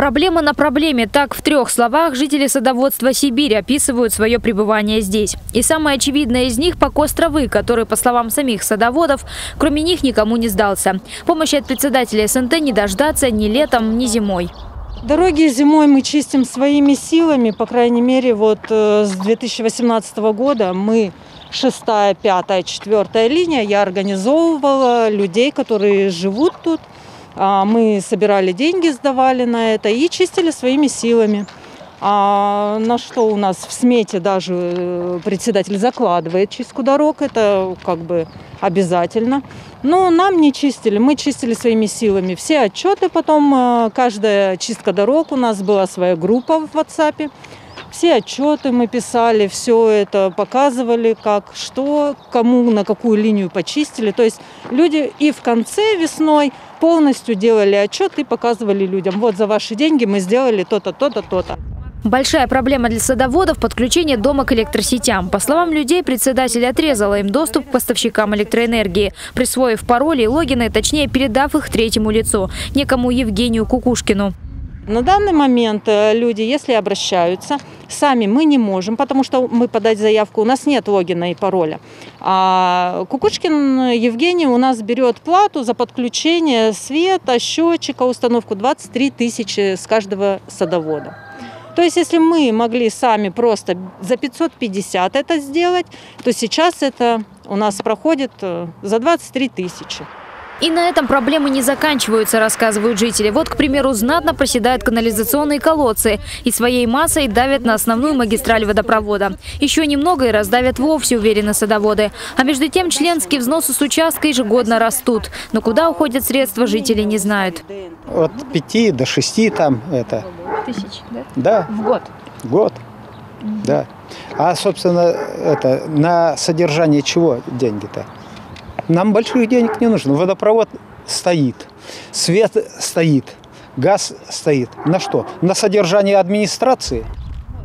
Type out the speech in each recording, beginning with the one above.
Проблема на проблеме. Так, в трех словах жители садоводства Сибири описывают свое пребывание здесь. И самое очевидное из них – покос травы, который, по словам самих садоводов, кроме них никому не сдался. Помощи от председателя СНТ не дождаться ни летом, ни зимой. Дороги зимой мы чистим своими силами. По крайней мере, вот с 2018 года мы 6-я, 5-я, 4-я линия. Я организовывала людей, которые живут тут. Мы собирали деньги, сдавали на это и чистили своими силами. А на что у нас в смете даже председатель закладывает чистку дорог, это как бы обязательно. Но нам не чистили, мы чистили своими силами. Все отчеты потом, каждая чистка дорог, у нас была своя группа в WhatsApp. Все отчеты мы писали, все это показывали, как, что, кому, на какую линию почистили. То есть люди и в конце весной полностью делали отчет и показывали людям: вот за ваши деньги мы сделали то-то, то-то, то-то. Большая проблема для садоводов – подключение дома к электросетям. По словам людей, председатель отрезала им доступ к поставщикам электроэнергии, присвоив пароли и логины, точнее передав их третьему лицу, некому Евгению Кукушкину. На данный момент люди, если обращаются, сами мы не можем, потому что мы подать заявку, у нас нет логина и пароля. А Кукушкин Евгений у нас берет плату за подключение света, счетчика, установку 23 тысячи с каждого садовода. То есть если мы могли сами просто за 550 это сделать, то сейчас это у нас проходит за 23 тысячи. И на этом проблемы не заканчиваются, рассказывают жители. Вот, к примеру, знатно проседают канализационные колодцы и своей массой давят на основную магистраль водопровода. Еще немного и раздавят вовсе, уверены садоводы. А между тем членские взносы с участка ежегодно растут. Но куда уходят средства, жители не знают. От 5 до 6 там это. Тысяч, да? Да. В год? В год, да. А, собственно, это на содержание чего деньги-то? Нам больших денег не нужно. Водопровод стоит, свет стоит, газ стоит. На что? На содержание администрации.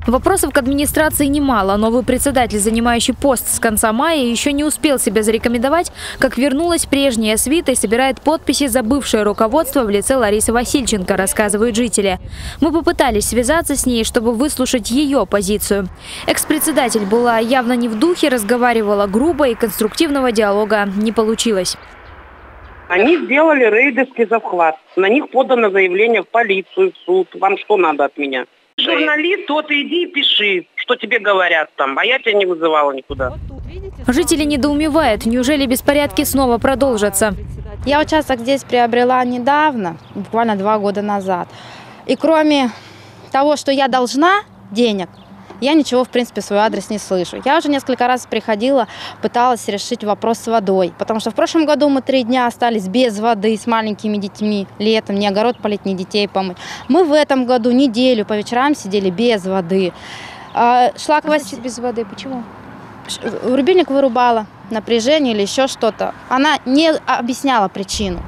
Вопросов к администрации немало. Новый председатель, занимающий пост с конца мая, еще не успел себя зарекомендовать, как вернулась прежняя свита и собирает подписи за бывшее руководство в лице Ларисы Васильченко, рассказывают жители. Мы попытались связаться с ней, чтобы выслушать ее позицию. Экс-председатель была явно не в духе, разговаривала грубо, и конструктивного диалога не получилось. Они сделали рейдерский захват. На них подано заявление в полицию, в суд. Вам что надо от меня? Журналист, то ты иди и пиши, что тебе говорят там, а я тебя не вызывала никуда. Жители недоумевают, неужели беспорядки снова продолжатся? Я участок здесь приобрела недавно, буквально 2 года назад. И кроме того, что я должна денег, я ничего, в принципе, в свой адрес не слышу. Я уже несколько раз приходила, пыталась решить вопрос с водой. Потому что в прошлом году мы 3 дня остались без воды, с маленькими детьми летом. Ни огород полить, ни детей помыть. Мы в этом году неделю по вечерам сидели без воды. Шла к Васе без воды. Почему? Рубильник вырубала, напряжение или еще что-то. Она не объясняла причину.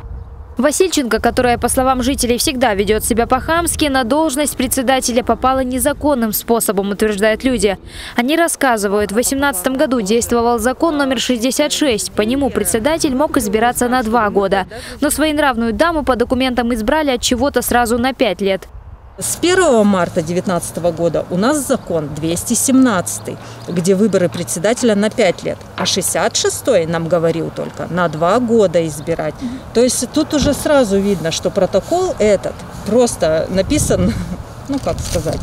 Васильченко, которая, по словам жителей, всегда ведет себя по-хамски, на должность председателя попала незаконным способом, утверждают люди. Они рассказывают, в 2018 году действовал закон номер 66. По нему председатель мог избираться на 2 года. Но своенравную даму по документам избрали от чего-то сразу на 5 лет. С 1 марта 2019 года у нас закон 217, где выборы председателя на 5 лет, а 66-й нам говорил только на 2 года избирать. То есть тут уже сразу видно, что протокол этот просто написан, ну как сказать.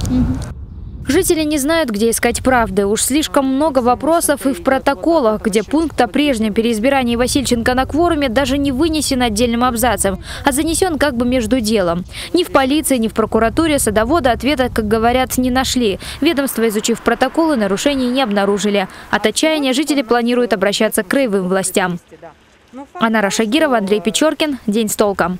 Жители не знают, где искать правды. Уж слишком много вопросов и в протоколах, где пункт о прежнем переизбирании Васильченко на кворуме даже не вынесен отдельным абзацем, а занесен как бы между делом. Ни в полиции, ни в прокуратуре садовода ответа, как говорят, не нашли. Ведомство, изучив протоколы, нарушений не обнаружили. От отчаяния жители планируют обращаться к краевым властям. Анара Шагирова, Андрей Печеркин. День с толком.